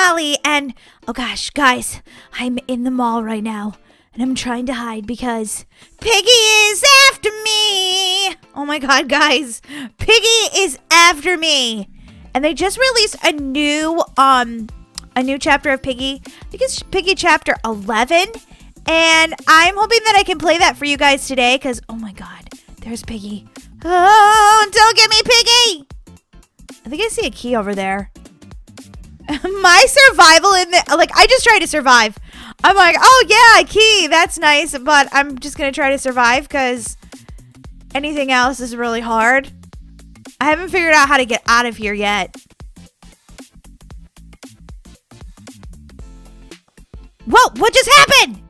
Molly, and oh gosh, guys, I'm in the mall right now, and I'm trying to hide because Piggy is after me. Oh my god, guys, Piggy is after me, and they just released a new chapter of Piggy. I think it's Piggy chapter 11, and I'm hoping that I can play that for you guys today because oh my god, there's Piggy. Oh, don't get me, Piggy! I think I see a key over there. My survival in the... Like, I just try to survive. I'm like, oh, yeah, key. That's nice. But I'm just going to try to survive because anything else is really hard. I haven't figured out how to get out of here yet. Whoa, what just happened?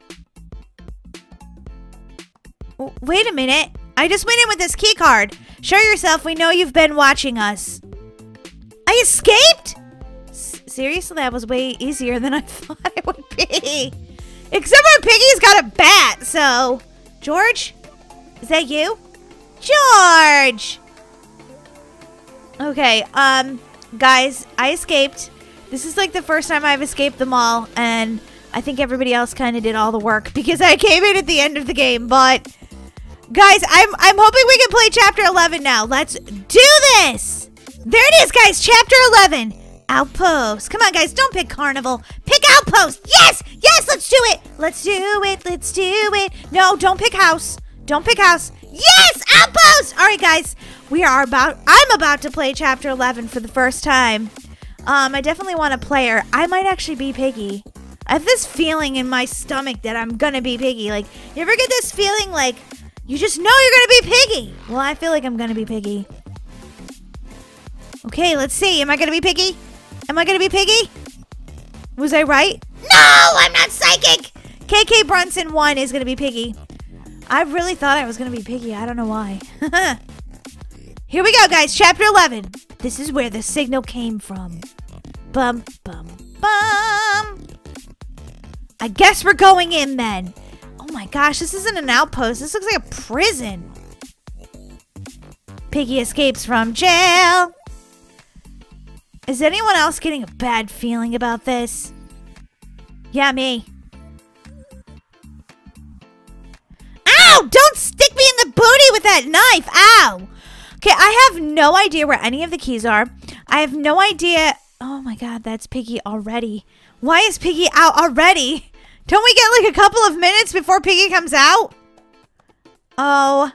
Wait a minute. I just went in with this key card. Show yourself. We know you've been watching us. I escaped? Seriously, that was way easier than I thought it would be. Except for Piggy's got a bat, so... George? Is that you? George! Okay, guys, I escaped. This is like the first time I've escaped the mall, and I think everybody else kind of did all the work because I came in at the end of the game, but... Guys, I'm hoping we can play Chapter 11 now. Let's do this! There it is, guys. Chapter 11. Outpost. Come on, guys. Don't pick Carnival. Pick Outpost. Yes! Yes, let's do it. Let's do it. Let's do it. No, don't pick House. Don't pick House. Yes! Outpost! All right, guys. We are about... I'm about to play Chapter 11 for the first time. I definitely want a player. I might actually be Piggy. I have this feeling in my stomach that I'm gonna be Piggy. Like, you ever get this feeling like... You just know you're gonna be Piggy. Well, I feel like I'm gonna be Piggy. Okay, let's see. Am I gonna be Piggy? Am I gonna be Piggy? Was I right? No, I'm not psychic. KK Brunson 1 is gonna be Piggy. I really thought I was gonna be Piggy. I don't know why. Here we go, guys. Chapter 11. This is where the signal came from. Bum, bum, bum. I guess we're going in then. Oh my gosh, this isn't an outpost. This looks like a prison. Piggy escapes from jail. Is anyone else getting a bad feeling about this? Yeah, me. Ow! Don't stick me in the booty with that knife. Ow! Okay, I have no idea where any of the keys are. I have no idea. Oh my god, that's Piggy already. Why is Piggy out already? Don't we get like a couple of minutes before Piggy comes out? OMG.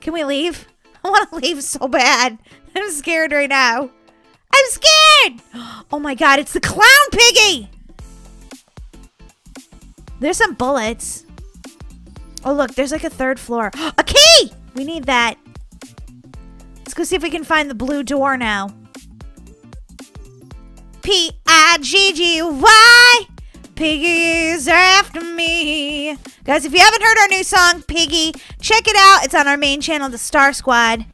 Can we leave? I want to leave so bad. I'm scared right now. I'm scared! Oh my god, it's the clown Piggy! There's some bullets. Oh look, there's like a third floor. A key! We need that. Let's go see if we can find the blue door now. P-I-G-G-Y. Piggy's after me. Guys, if you haven't heard our new song, Piggy, check it out. It's on our main channel, The Star Squad.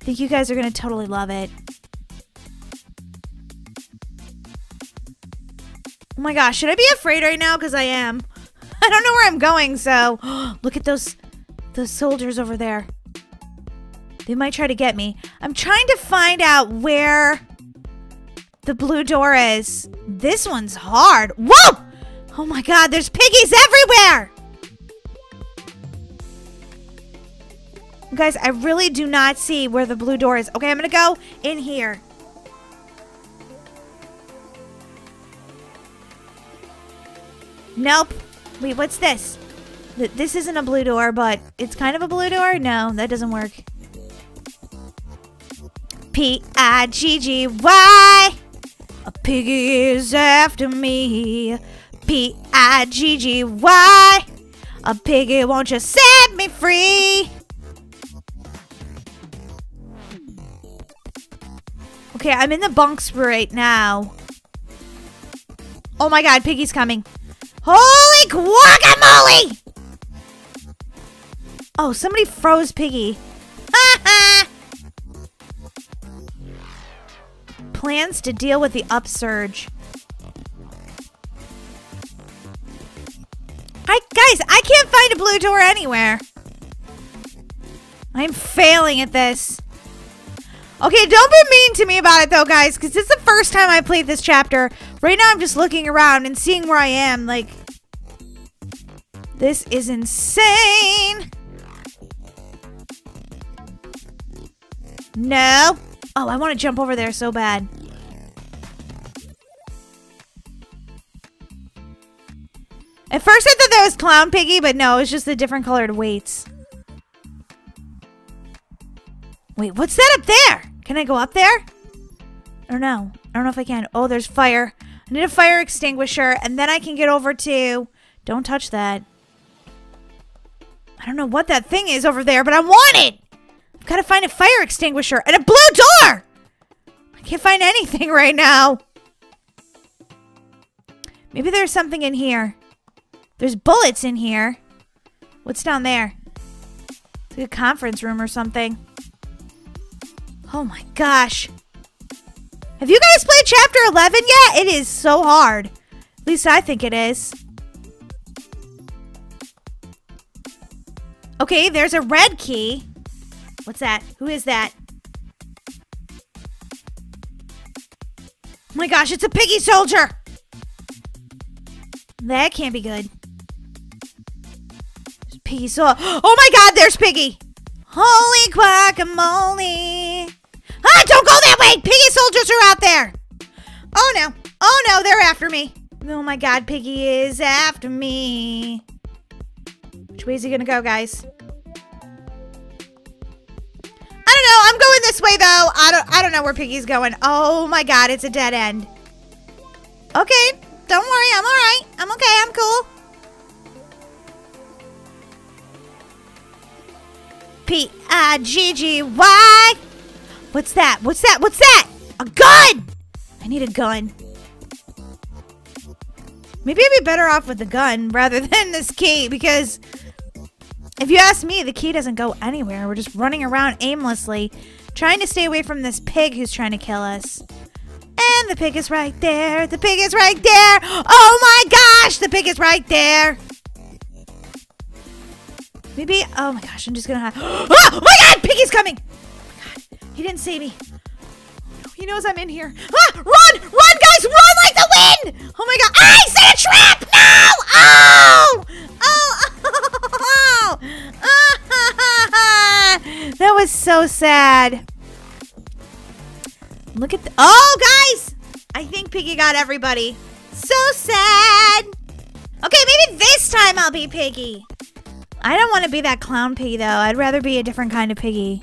I think you guys are going to totally love it. Oh my gosh, should I be afraid right now? Because I am. I don't know where I'm going, so... Look at those soldiers over there. They might try to get me. I'm trying to find out where... The blue door is. This one's hard. Whoa! Oh my god, there's piggies everywhere! Guys, I really do not see where the blue door is. Okay, I'm gonna go in here. Nope. Wait, what's this? This isn't a blue door, but it's kind of a blue door? No, that doesn't work. P-I-G-G-Y. A piggy is after me. P-I-G-G-Y. A piggy, won't you set me free? Okay, I'm in the bunks right now. Oh my god, Piggy's coming. Holy guacamole! Oh, somebody froze Piggy. Ha ha! Plans to deal with the upsurge. I can't find a blue door anywhere. I'm failing at this. Okay, don't be mean to me about it, though, guys, because it's the first time I played this chapter. Right now, I'm just looking around and seeing where I am. Like, this is insane. No. Oh, I want to jump over there so bad. At first, I thought that was Clown Piggy, but no, it's just the different colored weights. Wait, what's that up there? Can I go up there? Or no? I don't know if I can. Oh, there's fire. I need a fire extinguisher, and then I can get over to... Don't touch that. I don't know what that thing is over there, but I want it! I've got to find a fire extinguisher and a blue door! I can't find anything right now. Maybe there's something in here. There's bullets in here. What's down there? It's like a conference room or something. Oh my gosh. Have you guys played Chapter 11 yet? It is so hard. At least I think it is. Okay, there's a red key. What's that? Who is that? Oh my gosh, it's a piggy soldier. That can't be good. There's piggy soldier. Oh my god, there's Piggy. Holy guacamole. Ah, don't go that way! Piggy soldiers are out there! Oh no. Oh no, they're after me. Oh my god, Piggy is after me. Which way is he gonna go, guys? I don't know. I'm going this way though. I don't know where Piggy's going. Oh my god, it's a dead end. Okay, don't worry, I'm alright. I'm okay, I'm cool. P-I-G-G-Y. What's that? What's that? What's that? A gun! I need a gun. Maybe I'd be better off with the gun rather than this key, because if you ask me, the key doesn't go anywhere. We're just running around aimlessly, trying to stay away from this pig who's trying to kill us. And the pig is right there. The pig is right there. Oh my gosh! The pig is right there. Maybe, oh my gosh, I'm just gonna have. Oh my god, Piggy's coming! Oh my god, he didn't see me. He knows I'm in here. Ah, run, run, guys, run like the wind! Oh my god, I see a trap! No! Oh! Oh! Oh! Oh! That was so sad. Look at the. Oh, guys! I think Piggy got everybody. So sad! Okay, maybe this time I'll be Piggy. I don't want to be that clown piggy, though. I'd rather be a different kind of piggy.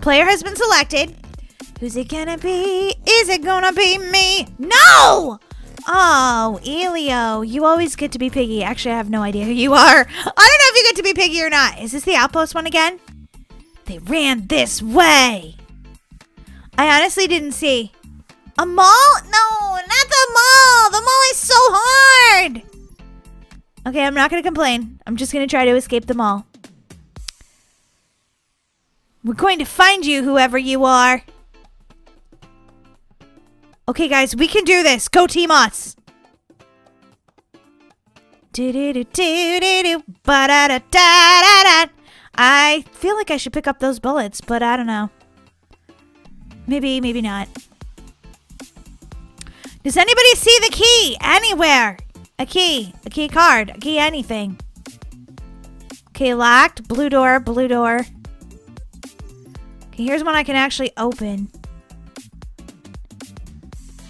Player has been selected. Who's it gonna be? Is it gonna be me? No! Oh, Elio. You always get to be Piggy. Actually, I have no idea who you are. I don't know if you get to be Piggy or not. Is this the outpost one again? They ran this way. I honestly didn't see. A mall? No, not the mall. The mall is so hard. Okay, I'm not going to complain. I'm just going to try to escape them all. We're going to find you, whoever you are. Okay, guys, we can do this. Go Team Us. I feel like I should pick up those bullets, but I don't know. Maybe, maybe not. Does anybody see the key anywhere? A key card, a key anything. Okay, locked, blue door, blue door. Okay, here's one I can actually open.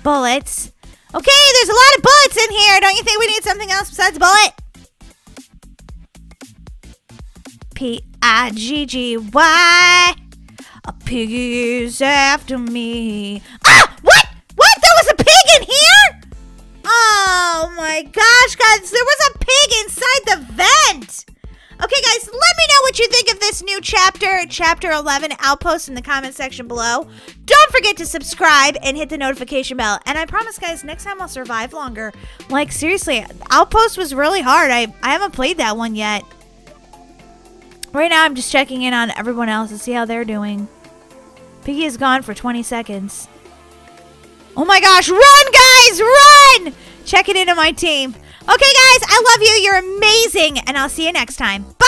Bullets. Okay, there's a lot of bullets in here. Don't you think we need something else besides bullet? P-I-G-G-Y. A piggy is after me. Ah! What? What? There was a pig in here? Oh my gosh, guys, there was a pig inside the vent. Okay, guys, let me know what you think of this new chapter, Chapter 11 Outpost, in the comment section below. Don't forget to subscribe and hit the notification bell. And I promise, guys, next time I'll survive longer. Like, seriously, Outpost was really hard. I haven't played that one yet. Right now, I'm just checking in on everyone else to see how they're doing. Piggy is gone for 20 seconds. Oh my gosh, run, guys, run! Check it into my team. Okay, guys, I love you. You're amazing, and I'll see you next time. Bye!